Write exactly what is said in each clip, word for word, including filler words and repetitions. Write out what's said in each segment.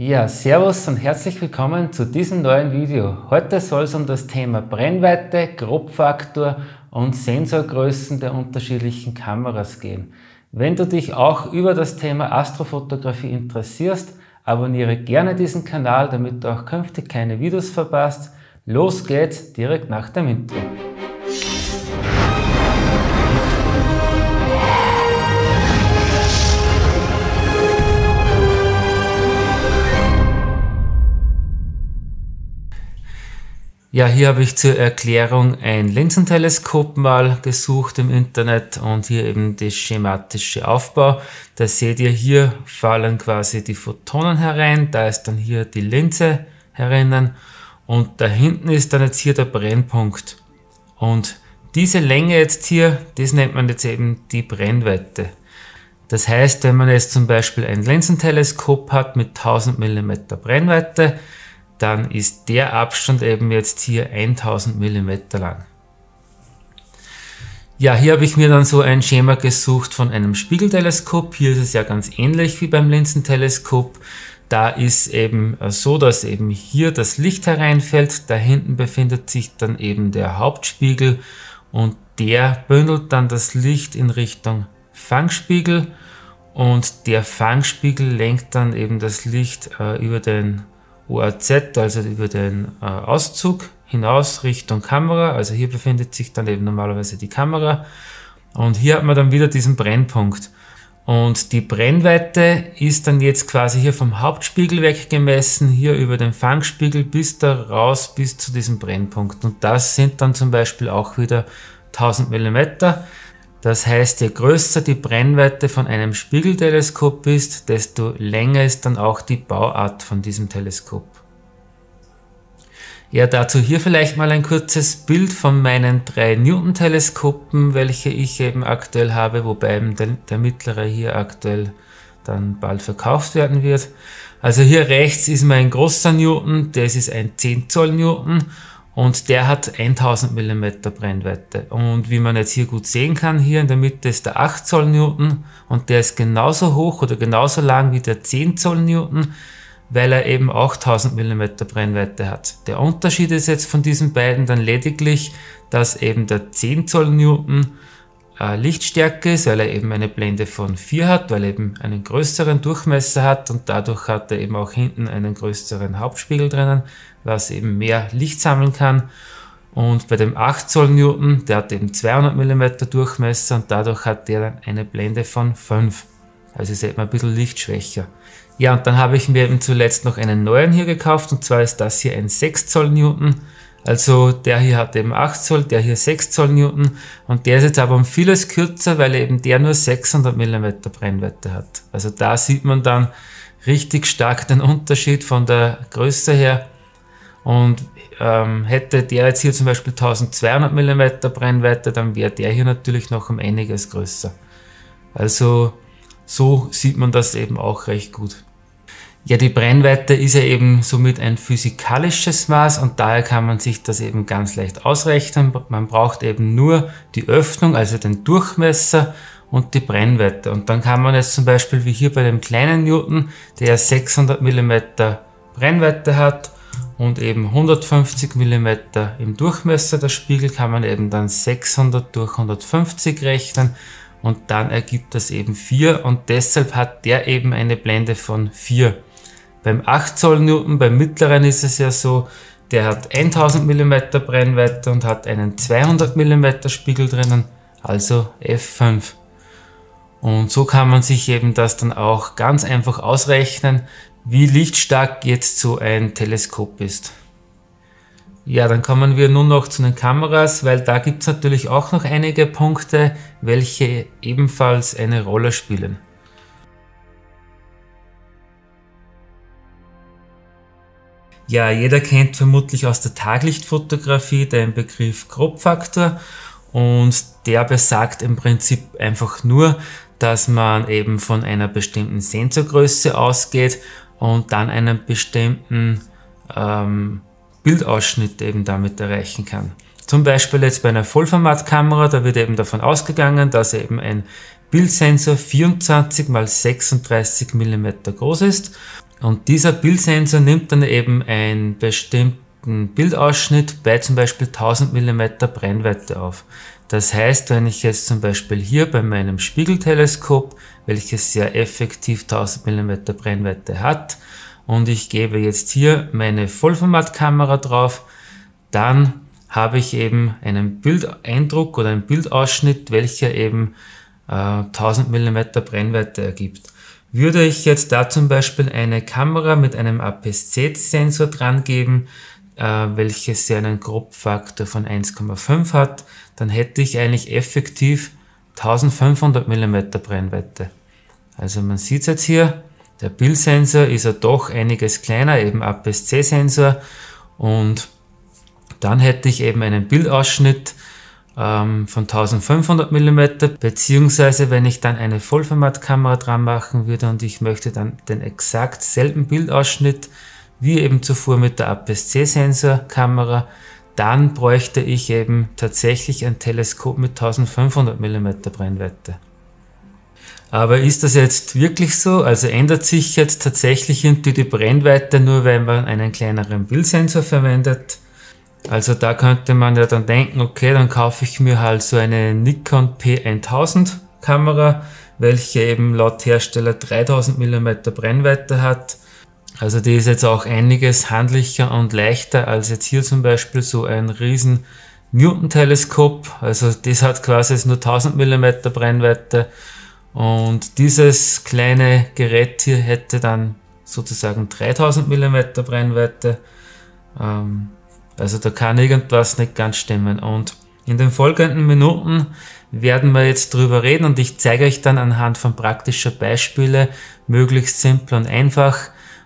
Ja, servus und herzlich willkommen zu diesem neuen Video. Heute soll es um das Thema Brennweite, Crop Faktor und Sensorgrößen der unterschiedlichen Kameras gehen. Wenn du dich auch über das Thema Astrofotografie interessierst, abonniere gerne diesen Kanal, damit du auch künftig keine Videos verpasst. Los geht's direkt nach dem Intro. Ja, hier habe ich zur Erklärung ein Linsenteleskop mal gesucht im Internet und hier eben der schematische Aufbau. Da seht ihr, hier fallen quasi die Photonen herein, da ist dann hier die Linse herinnen und da hinten ist dann jetzt hier der Brennpunkt. Und diese Länge jetzt hier, das nennt man jetzt eben die Brennweite. Das heißt, wenn man jetzt zum Beispiel ein Linsenteleskop hat mit tausend Millimeter Brennweite, dann ist der Abstand eben jetzt hier tausend Millimeter lang. Ja, hier habe ich mir dann so ein Schema gesucht von einem Spiegelteleskop. Hier ist es ja ganz ähnlich wie beim Linsenteleskop. Da ist eben so, dass eben hier das Licht hereinfällt. Da hinten befindet sich dann eben der Hauptspiegel und der bündelt dann das Licht in Richtung Fangspiegel und der Fangspiegel lenkt dann eben das Licht äh, über den O A Z, also über den äh, Auszug hinaus Richtung Kamera, also hier befindet sich dann eben normalerweise die Kamera und hier hat man dann wieder diesen Brennpunkt und die Brennweite ist dann jetzt quasi hier vom Hauptspiegel weg gemessen, hier über den Fangspiegel bis da raus bis zu diesem Brennpunkt und das sind dann zum Beispiel auch wieder tausend Millimeter. Das heißt, je größer die Brennweite von einem Spiegelteleskop ist, desto länger ist dann auch die Bauart von diesem Teleskop. Ja, dazu hier vielleicht mal ein kurzes Bild von meinen drei Newton-Teleskopen, welche ich eben aktuell habe, wobei eben der, der mittlere hier aktuell dann bald verkauft werden wird. Also hier rechts ist mein großer Newton, das ist ein zehn Zoll Newton. Und der hat tausend Millimeter Brennweite und wie man jetzt hier gut sehen kann, hier in der Mitte ist der acht Zoll Newton und der ist genauso hoch oder genauso lang wie der zehn Zoll Newton, weil er eben auch tausend Millimeter Brennweite hat. Der Unterschied ist jetzt von diesen beiden dann lediglich, dass eben der zehn Zoll Newton äh, Lichtstärke ist, weil er eben eine Blende von vier hat, weil er eben einen größeren Durchmesser hat und dadurch hat er eben auch hinten einen größeren Hauptspiegel drinnen, was eben mehr Licht sammeln kann. Und bei dem acht Zoll Newton, der hat eben zweihundert Millimeter Durchmesser und dadurch hat der dann eine Blende von fünf. Also ist eben ein bisschen lichtschwächer. Ja, und dann habe ich mir eben zuletzt noch einen neuen hier gekauft und zwar ist das hier ein sechs Zoll Newton. Also der hier hat eben acht Zoll, der hier sechs Zoll Newton und der ist jetzt aber um vieles kürzer, weil eben der nur sechshundert Millimeter Brennweite hat. Also da sieht man dann richtig stark den Unterschied von der Größe her. Und ähm, hätte der jetzt hier zum Beispiel zwölfhundert Millimeter Brennweite, dann wäre der hier natürlich noch um einiges größer. Also so sieht man das eben auch recht gut. Ja, die Brennweite ist ja eben somit ein physikalisches Maß und daher kann man sich das eben ganz leicht ausrechnen. Man braucht eben nur die Öffnung, also den Durchmesser und die Brennweite. Und dann kann man jetzt zum Beispiel wie hier bei dem kleinen Newton, der sechshundert Millimeter Brennweite hat, und eben hundertfünfzig Millimeter im Durchmesser der Spiegel, kann man eben dann sechshundert durch hundertfünfzig rechnen und dann ergibt das eben vier und deshalb hat der eben eine Blende von vier. Beim acht Zoll Newton, beim mittleren ist es ja so, der hat tausend Millimeter Brennweite und hat einen zweihundert Millimeter Spiegel drinnen, also F fünf. Und so kann man sich eben das dann auch ganz einfach ausrechnen, wie lichtstark jetzt so ein Teleskop ist. Ja, dann kommen wir nun noch zu den Kameras, weil da gibt es natürlich auch noch einige Punkte, welche ebenfalls eine Rolle spielen. Ja, jeder kennt vermutlich aus der Taglichtfotografie den Begriff Crop Faktor und der besagt im Prinzip einfach nur, dass man eben von einer bestimmten Sensorgröße ausgeht und dann einen bestimmten ähm, Bildausschnitt eben damit erreichen kann. Zum Beispiel jetzt bei einer Vollformatkamera, da wird eben davon ausgegangen, dass eben ein Bildsensor vierundzwanzig mal sechsunddreißig Millimeter groß ist Und dieser Bildsensor nimmt dann eben einen bestimmten Bildausschnitt bei zum Beispiel tausend Millimeter Brennweite auf. Das heißt, wenn ich jetzt zum Beispiel hier bei meinem Spiegelteleskop, welches sehr effektiv tausend Millimeter Brennweite hat, und ich gebe jetzt hier meine Vollformatkamera drauf, dann habe ich eben einen Bildeindruck oder einen Bildausschnitt, welcher eben äh, tausend Millimeter Brennweite ergibt. Würde ich jetzt da zum Beispiel eine Kamera mit einem A P S C-Sensor dran geben, äh, welches ja einen Crop-Faktor von eins Komma fünf hat, dann hätte ich eigentlich effektiv eintausendfünfhundert Millimeter Brennweite. Also man sieht es jetzt hier, der Bildsensor ist ja doch einiges kleiner, eben A P S C-Sensor, und dann hätte ich eben einen Bildausschnitt ähm, von eintausendfünfhundert Millimeter, beziehungsweise wenn ich dann eine Vollformatkamera dran machen würde und ich möchte dann den exakt selben Bildausschnitt wie eben zuvor mit der A P S C-Sensorkamera, dann bräuchte ich eben tatsächlich ein Teleskop mit eintausendfünfhundert Millimeter Brennweite. Aber ist das jetzt wirklich so? Also ändert sich jetzt tatsächlich die Brennweite nur, weil man einen kleineren Bildsensor verwendet? Also da könnte man ja dann denken, okay, dann kaufe ich mir halt so eine Nikon P tausend Kamera, welche eben laut Hersteller dreitausend Millimeter Brennweite hat. Also die ist jetzt auch einiges handlicher und leichter als jetzt hier zum Beispiel so ein riesen Newton Teleskop. Also das hat quasi jetzt nur eintausend Millimeter Brennweite, und dieses kleine Gerät hier hätte dann sozusagen dreitausend Millimeter Brennweite. Ähm, Also da kann irgendwas nicht ganz stimmen, und in den folgenden Minuten werden wir jetzt drüber reden, und ich zeige euch dann anhand von praktischer Beispiele, möglichst simpel und einfach,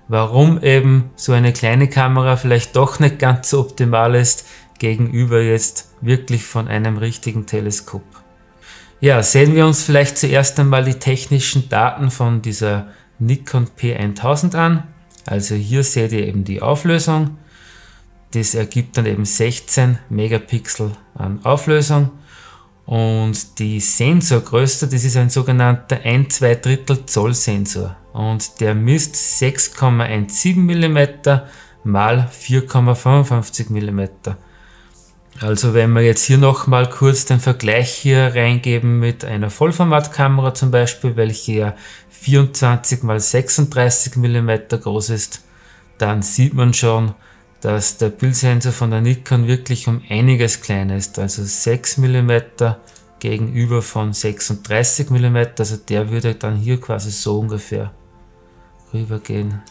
warum eben so eine kleine Kamera vielleicht doch nicht ganz so optimal ist gegenüber jetzt wirklich von einem richtigen Teleskop. Ja, sehen wir uns vielleicht zuerst einmal die technischen Daten von dieser Nikon P tausend an. Also hier seht ihr eben die Auflösung. Das ergibt dann eben sechzehn Megapixel an Auflösung, und die Sensorgröße, das ist ein sogenannter ein Komma zwei Drittel Zoll Sensor, und der misst sechs Komma siebzehn Millimeter mal vier Komma fünfundfünfzig Millimeter. Also wenn wir jetzt hier nochmal kurz den Vergleich hier reingeben mit einer Vollformatkamera zum Beispiel, welche ja vierundzwanzig mal sechsunddreißig Millimeter groß ist, dann sieht man schon, dass der Bildsensor von der Nikon wirklich um einiges kleiner ist, also sechs Millimeter gegenüber von sechsunddreißig Millimeter, also der würde dann hier quasi so ungefähr rübergehen,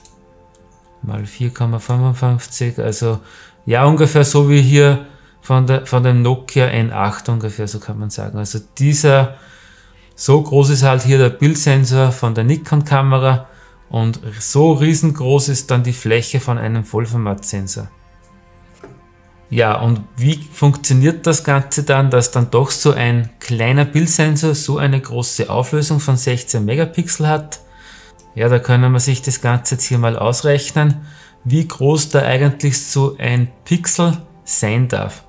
mal vier Komma fünfundfünfzig, also ja ungefähr so wie hier von, der, von dem Nokia N acht ungefähr, so kann man sagen. Also dieser, so groß ist halt hier der Bildsensor von der Nikon Kamera, und so riesengroß ist dann die Fläche von einem Vollformatsensor. Ja, und wie funktioniert das Ganze dann, dass dann doch so ein kleiner Bildsensor so eine große Auflösung von sechzehn Megapixel hat? Ja, da können wir sich das Ganze jetzt hier mal ausrechnen, wie groß da eigentlich so ein Pixel sein darf.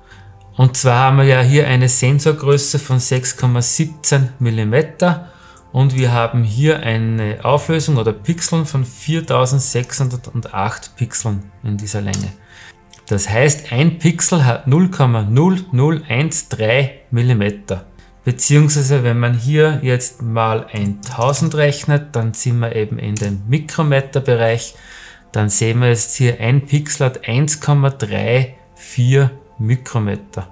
Und zwar haben wir ja hier eine Sensorgröße von sechs Komma siebzehn Millimeter. Und wir haben hier eine Auflösung oder Pixeln von viertausendsechshundertacht Pixeln in dieser Länge. Das heißt, ein Pixel hat null Komma null null eins drei Millimeter. Beziehungsweise wenn man hier jetzt mal tausend rechnet, dann sind wir eben in dem Mikrometerbereich. Dann sehen wir jetzt hier, ein Pixel hat eins Komma drei vier Mikrometer.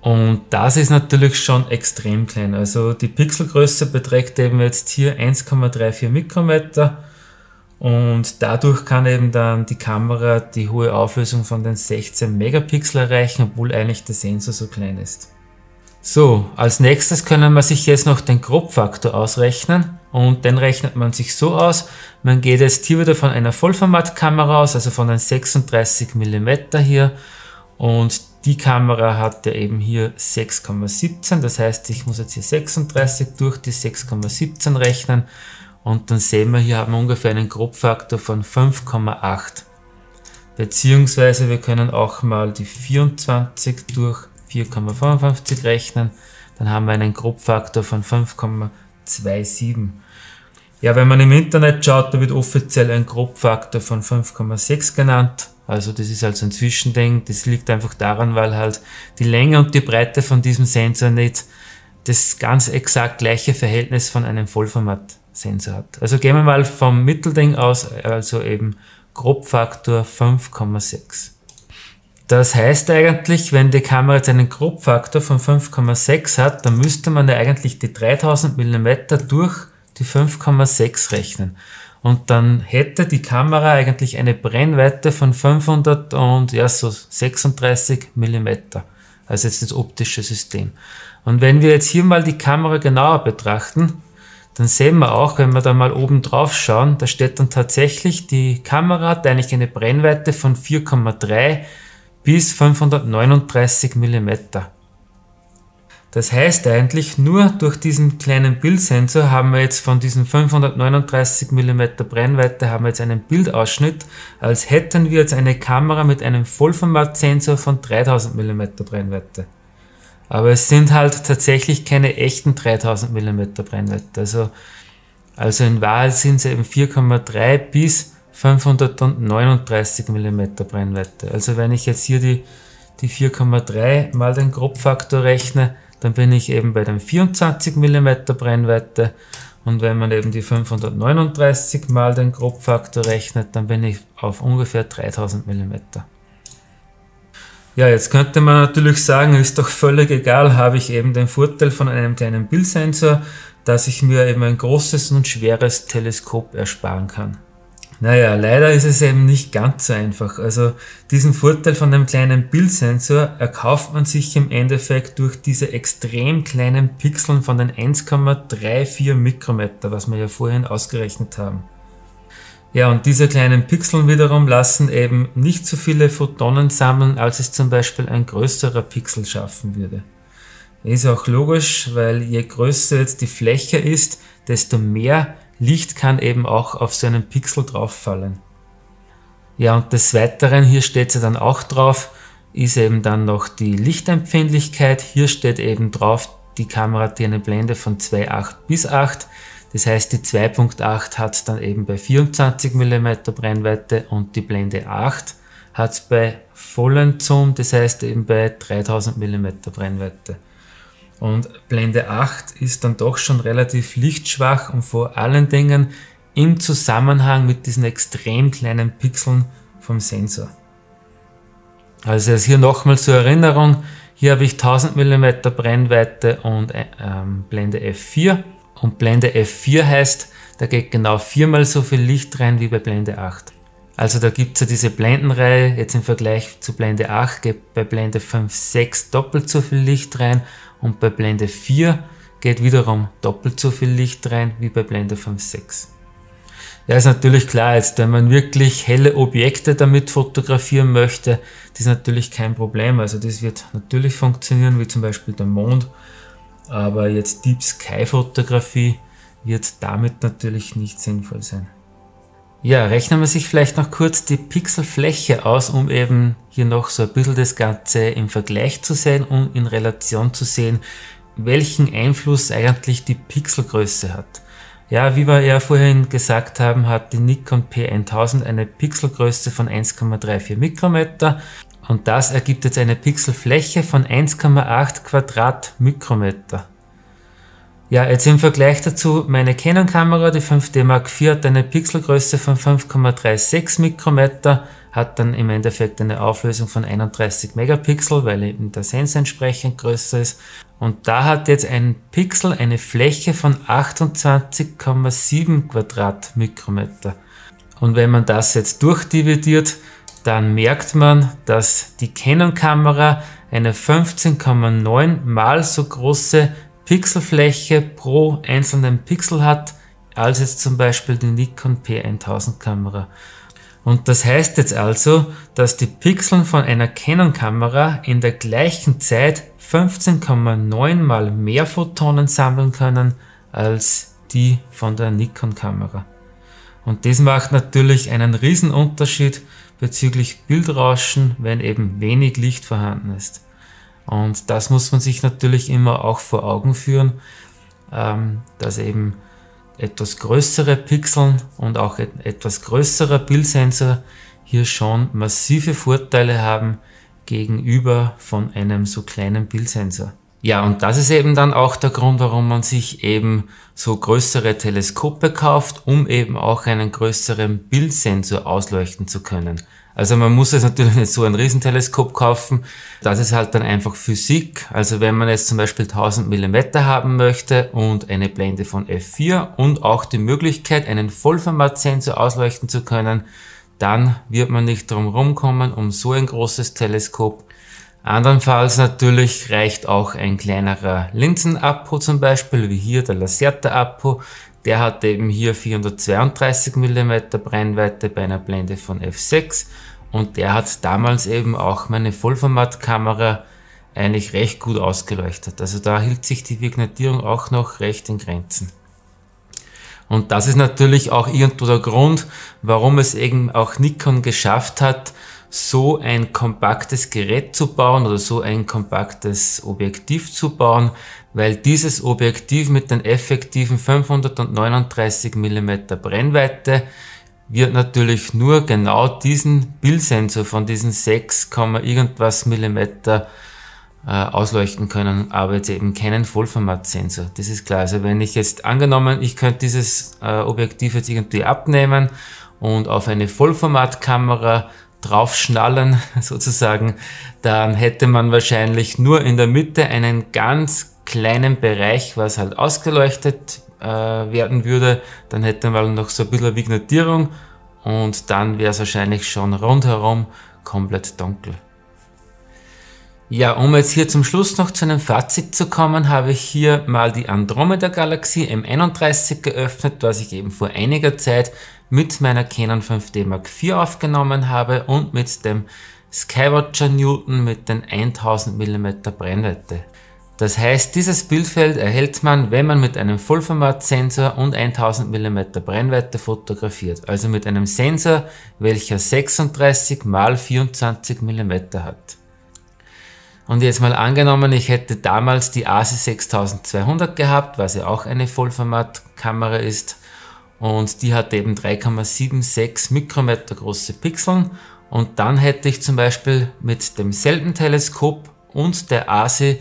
Und das ist natürlich schon extrem klein, also die Pixelgröße beträgt eben jetzt hier eins Komma drei vier Mikrometer, und dadurch kann eben dann die Kamera die hohe Auflösung von den sechzehn Megapixel erreichen, obwohl eigentlich der Sensor so klein ist. So, als nächstes können wir sich jetzt noch den Crop-Faktor ausrechnen, und den rechnet man sich so aus, man geht jetzt hier wieder von einer Vollformatkamera aus, also von den sechsunddreißig Millimeter hier, und die Kamera hat ja eben hier sechs Komma siebzehn, das heißt, ich muss jetzt hier sechsunddreißig durch die sechs Komma siebzehn rechnen, und dann sehen wir, hier haben wir ungefähr einen Crop-Faktor von fünf Komma acht. Beziehungsweise wir können auch mal die vierundzwanzig durch vier Komma fünfundfünfzig rechnen, dann haben wir einen Crop-Faktor von fünf Komma siebenundzwanzig. Ja, wenn man im Internet schaut, da wird offiziell ein Crop Faktor von fünf Komma sechs genannt. Also das ist also ein Zwischending. Das liegt einfach daran, weil halt die Länge und die Breite von diesem Sensor nicht das ganz exakt gleiche Verhältnis von einem Vollformat-Sensor hat. Also gehen wir mal vom Mittelding aus, also eben Crop Faktor fünf Komma sechs. Das heißt eigentlich, wenn die Kamera jetzt einen Crop Faktor von fünf Komma sechs hat, dann müsste man ja eigentlich die dreitausend Millimeter durch die fünf Komma sechs rechnen. Und dann hätte die Kamera eigentlich eine Brennweite von fünfhundert und ja, so sechsunddreißig Millimeter. Also jetzt das optische System. Und wenn wir jetzt hier mal die Kamera genauer betrachten, dann sehen wir auch, wenn wir da mal oben drauf schauen, da steht dann tatsächlich, die Kamera hat eigentlich eine Brennweite von vier Komma drei bis fünfhundertneununddreißig Millimeter. Das heißt eigentlich, nur durch diesen kleinen Bildsensor haben wir jetzt von diesen fünfhundertneununddreißig Millimeter Brennweite haben wir jetzt einen Bildausschnitt, als hätten wir jetzt eine Kamera mit einem Vollformatsensor von dreitausend Millimeter Brennweite. Aber es sind halt tatsächlich keine echten dreitausend Millimeter Brennweite. Also, also in Wahrheit sind es eben vier Komma drei bis fünfhundertneununddreißig Millimeter Brennweite. Also wenn ich jetzt hier die, die vier Komma drei mal den Crop Faktor rechne, dann bin ich eben bei den vierundzwanzig Millimeter Brennweite, und wenn man eben die fünfhundertneununddreißig mal den Crop Faktor rechnet, dann bin ich auf ungefähr dreitausend Millimeter. Ja, jetzt könnte man natürlich sagen, ist doch völlig egal, habe ich eben den Vorteil von einem kleinen Bildsensor, dass ich mir eben ein großes und schweres Teleskop ersparen kann. Naja, leider ist es eben nicht ganz so einfach. Also diesen Vorteil von einem kleinen Bildsensor erkauft man sich im Endeffekt durch diese extrem kleinen Pixeln von den eins Komma drei vier Mikrometer, was wir ja vorhin ausgerechnet haben. Ja, und diese kleinen Pixeln wiederum lassen eben nicht so viele Photonen sammeln, als es zum Beispiel ein größerer Pixel schaffen würde. Ist auch logisch, weil je größer jetzt die Fläche ist, desto mehr Licht kann eben auch auf so einen Pixel drauf fallen. Ja, und des Weiteren, hier steht sie dann auch drauf, ist eben dann noch die Lichtempfindlichkeit. Hier steht eben drauf, die Kamera hat eine Blende von zwei Komma acht bis acht. Das heißt, die zwei Komma acht hat es dann eben bei vierundzwanzig Millimeter Brennweite und die Blende acht hat es bei vollen Zoom, das heißt eben bei dreitausend Millimeter Brennweite. Und Blende acht ist dann doch schon relativ lichtschwach und vor allen Dingen im Zusammenhang mit diesen extrem kleinen Pixeln vom Sensor. Also jetzt hier nochmal zur Erinnerung, hier habe ich tausend Millimeter Brennweite und ähm, Blende F vier. Und Blende F vier heißt, da geht genau viermal so viel Licht rein wie bei Blende acht. Also da gibt es ja diese Blendenreihe, jetzt im Vergleich zu Blende acht geht bei Blende fünf, sechs doppelt so viel Licht rein und bei Blende vier geht wiederum doppelt so viel Licht rein wie bei Blende fünf, sechs. Ja, ist natürlich klar, jetzt wenn man wirklich helle Objekte damit fotografieren möchte, das ist natürlich kein Problem. Also das wird natürlich funktionieren, wie zum Beispiel der Mond, aber jetzt Deep Sky Fotografie wird damit natürlich nicht sinnvoll sein. Ja, rechnen wir sich vielleicht noch kurz die Pixelfläche aus, um eben hier noch so ein bisschen das Ganze im Vergleich zu sehen und in Relation zu sehen, welchen Einfluss eigentlich die Pixelgröße hat. Ja, wie wir ja vorhin gesagt haben, hat die Nikon P tausend eine Pixelgröße von eins Komma drei vier Mikrometer und das ergibt jetzt eine Pixelfläche von eins Komma acht Quadratmikrometer. Ja, jetzt im Vergleich dazu, meine Canon-Kamera, die fünf D Mark vier, hat eine Pixelgröße von fünf Komma drei sechs Mikrometer, hat dann im Endeffekt eine Auflösung von einunddreißig Megapixel, weil eben der Sensor entsprechend größer ist. Und da hat jetzt ein Pixel eine Fläche von achtundzwanzig Komma sieben Quadratmikrometer. Und wenn man das jetzt durchdividiert, dann merkt man, dass die Canon-Kamera eine fünfzehn Komma neun mal so große Pixelfläche pro einzelnen Pixel hat, als jetzt zum Beispiel die Nikon P tausend Kamera. Und das heißt jetzt also, dass die Pixel von einer Canon Kamera in der gleichen Zeit fünfzehn Komma neun mal mehr Photonen sammeln können als die von der Nikon Kamera. Und das macht natürlich einen riesen Unterschied bezüglich Bildrauschen, wenn eben wenig Licht vorhanden ist. Und das muss man sich natürlich immer auch vor Augen führen, dass eben etwas größere Pixeln und auch ein etwas größerer Bildsensor hier schon massive Vorteile haben gegenüber von einem so kleinen Bildsensor. Ja, und das ist eben dann auch der Grund, warum man sich eben so größere Teleskope kauft, um eben auch einen größeren Bildsensor ausleuchten zu können. Also man muss jetzt natürlich nicht so ein Riesenteleskop kaufen, das ist halt dann einfach Physik. Also wenn man jetzt zum Beispiel tausend Millimeter haben möchte und eine Blende von F vier und auch die Möglichkeit, einen Vollformatsensor ausleuchten zu können, dann wird man nicht drum rumkommen um so ein großes Teleskop. Andernfalls natürlich reicht auch ein kleinerer Linsen-Apo zum Beispiel, wie hier der Laserta-Apo. Der hat eben hier vierhundertzweiunddreißig Millimeter Brennweite bei einer Blende von F sechs und der hat damals eben auch meine Vollformatkamera eigentlich recht gut ausgeleuchtet. Also da hielt sich die Vignettierung auch noch recht in Grenzen. Und das ist natürlich auch irgendwo der Grund, warum es eben auch Nikon geschafft hat, so ein kompaktes Gerät zu bauen oder so ein kompaktes Objektiv zu bauen, weil dieses Objektiv mit den effektiven fünfhundertneununddreißig Millimeter Brennweite wird natürlich nur genau diesen Bildsensor von diesen sechs Komma irgendwas Millimeter äh, ausleuchten können, aber jetzt eben keinen Vollformatsensor. Das ist klar. Also wenn ich jetzt angenommen, ich könnte dieses äh, Objektiv jetzt irgendwie abnehmen und auf eine Vollformatkamera draufschnallen sozusagen, dann hätte man wahrscheinlich nur in der Mitte einen ganz kleinen Bereich, was halt ausgeleuchtet äh, werden würde. Dann hätte man noch so ein bisschen Vignettierung und dann wäre es wahrscheinlich schon rundherum komplett dunkel. Ja, um jetzt hier zum Schluss noch zu einem Fazit zu kommen, habe ich hier mal die Andromeda-Galaxie M einunddreißig geöffnet, was ich eben vor einiger Zeit mit meiner Canon fünf D Mark vier aufgenommen habe und mit dem Skywatcher Newton mit den tausend Millimeter Brennweite. Das heißt, dieses Bildfeld erhält man, wenn man mit einem Vollformatsensor und tausend Millimeter Brennweite fotografiert, also mit einem Sensor, welcher sechsunddreißig mal vierundzwanzig Millimeter hat. Und jetzt mal angenommen, ich hätte damals die A S I sechstausendzweihundert gehabt, was ja auch eine Vollformatkamera ist. Und die hat eben drei Komma sechsundsiebzig Mikrometer große Pixeln. Und dann hätte ich zum Beispiel mit demselben Teleskop und der A S I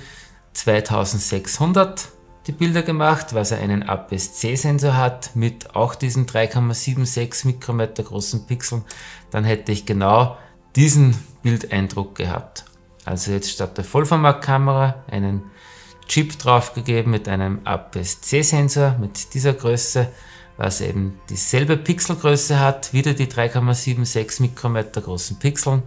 zweitausendsechshundert die Bilder gemacht, was er einen A P S C-Sensor hat mit auch diesen drei Komma siebenundsechzig Mikrometer großen Pixeln. Dann hätte ich genau diesen Bildeindruck gehabt. Also jetzt statt der Vollformatkamera einen Chip draufgegeben mit einem A P S C-Sensor mit dieser Größe, was eben dieselbe Pixelgröße hat, wieder die drei Komma siebenundsechzig Mikrometer großen Pixeln.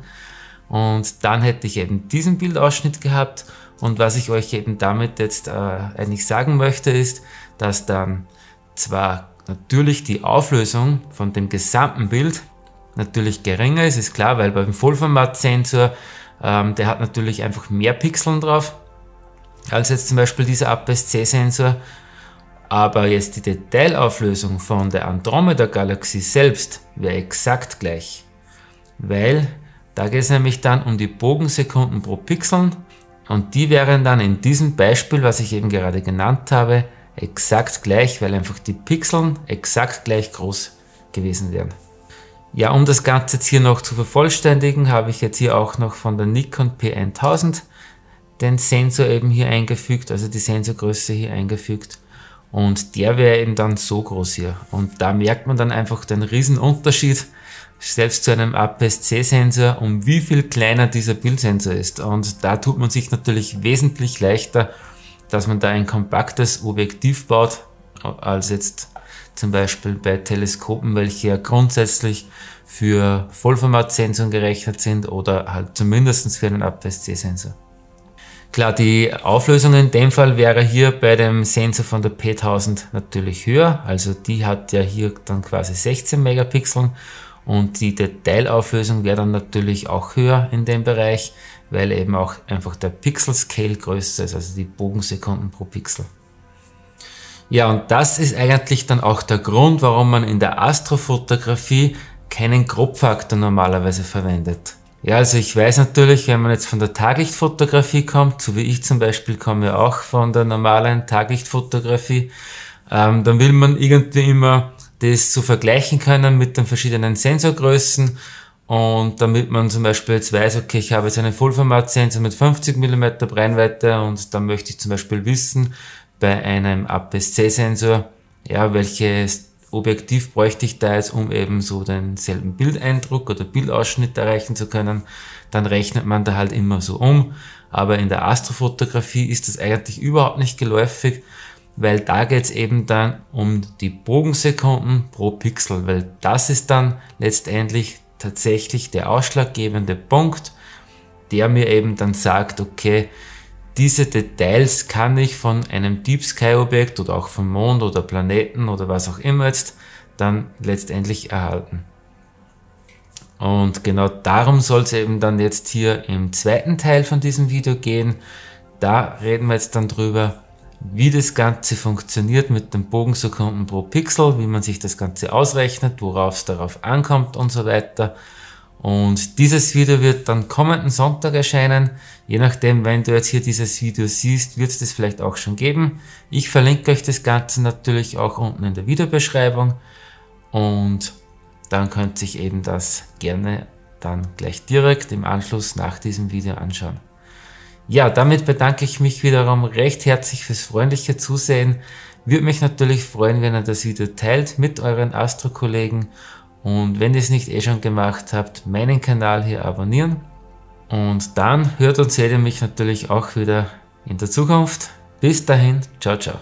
Und dann hätte ich eben diesen Bildausschnitt gehabt. Und was ich euch eben damit jetzt äh, eigentlich sagen möchte, ist, dass dann zwar natürlich die Auflösung von dem gesamten Bild natürlich geringer ist, ist klar, weil beim Vollformatsensor Ähm, der hat natürlich einfach mehr Pixeln drauf als jetzt zum Beispiel dieser A P S C-Sensor. Aber jetzt die Detailauflösung von der Andromeda-Galaxie selbst wäre exakt gleich. Weil da geht es nämlich dann um die Bogensekunden pro Pixel und die wären dann in diesem Beispiel, was ich eben gerade genannt habe, exakt gleich, weil einfach die Pixeln exakt gleich groß gewesen wären. Ja, um das Ganze jetzt hier noch zu vervollständigen, habe ich jetzt hier auch noch von der Nikon P tausend den Sensor eben hier eingefügt, also die Sensorgröße hier eingefügt und der wäre eben dann so groß hier und da merkt man dann einfach den riesen Unterschied selbst zu einem A P S C-Sensor, um wie viel kleiner dieser Bildsensor ist und da tut man sich natürlich wesentlich leichter, dass man da ein kompaktes Objektiv baut, als jetzt zum Beispiel bei Teleskopen, welche ja grundsätzlich für Vollformatsensoren gerechnet sind oder halt zumindest für einen A P S C-Sensor. Klar, die Auflösung in dem Fall wäre hier bei dem Sensor von der P tausend natürlich höher, also die hat ja hier dann quasi sechzehn Megapixeln und die Detailauflösung wäre dann natürlich auch höher in dem Bereich, weil eben auch einfach der Pixel-Scale größer ist, also die Bogensekunden pro Pixel. Ja, und das ist eigentlich dann auch der Grund, warum man in der Astrofotografie keinen Crop-Faktor normalerweise verwendet. Ja, also ich weiß natürlich, wenn man jetzt von der Taglichtfotografie kommt, so wie ich zum Beispiel komme ja auch von der normalen Taglichtfotografie, Ähm, dann will man irgendwie immer das so vergleichen können mit den verschiedenen Sensorgrößen, und damit man zum Beispiel jetzt weiß, okay, ich habe jetzt einen Vollformatsensor mit fünfzig Millimeter Brennweite und dann möchte ich zum Beispiel wissen, bei einem A P S C-Sensor, ja, welches Objektiv bräuchte ich da jetzt, um eben so denselben Bildeindruck oder Bildausschnitt erreichen zu können, dann rechnet man da halt immer so um. Aber in der Astrofotografie ist das eigentlich überhaupt nicht geläufig, weil da geht es eben dann um die Bogensekunden pro Pixel, weil das ist dann letztendlich tatsächlich der ausschlaggebende Punkt, der mir eben dann sagt, okay, diese Details kann ich von einem Deep Sky Objekt oder auch vom Mond oder Planeten oder was auch immer jetzt dann letztendlich erhalten. Und genau darum soll es eben dann jetzt hier im zweiten Teil von diesem Video gehen. Da reden wir jetzt dann drüber, wie das Ganze funktioniert mit den Bogensekunden pro Pixel, wie man sich das Ganze ausrechnet, worauf es darauf ankommt und so weiter. Und dieses Video wird dann kommenden Sonntag erscheinen. Je nachdem, wenn du jetzt hier dieses Video siehst, wird es das vielleicht auch schon geben. Ich verlinke euch das Ganze natürlich auch unten in der Videobeschreibung. Und dann könnt ihr euch eben das gerne dann gleich direkt im Anschluss nach diesem Video anschauen. Ja, damit bedanke ich mich wiederum recht herzlich fürs freundliche Zusehen. Würde mich natürlich freuen, wenn ihr das Video teilt mit euren Astro-Kollegen. Und wenn ihr es nicht eh schon gemacht habt, meinen Kanal hier abonnieren. Und dann hört und seht ihr mich natürlich auch wieder in der Zukunft. Bis dahin, ciao, ciao.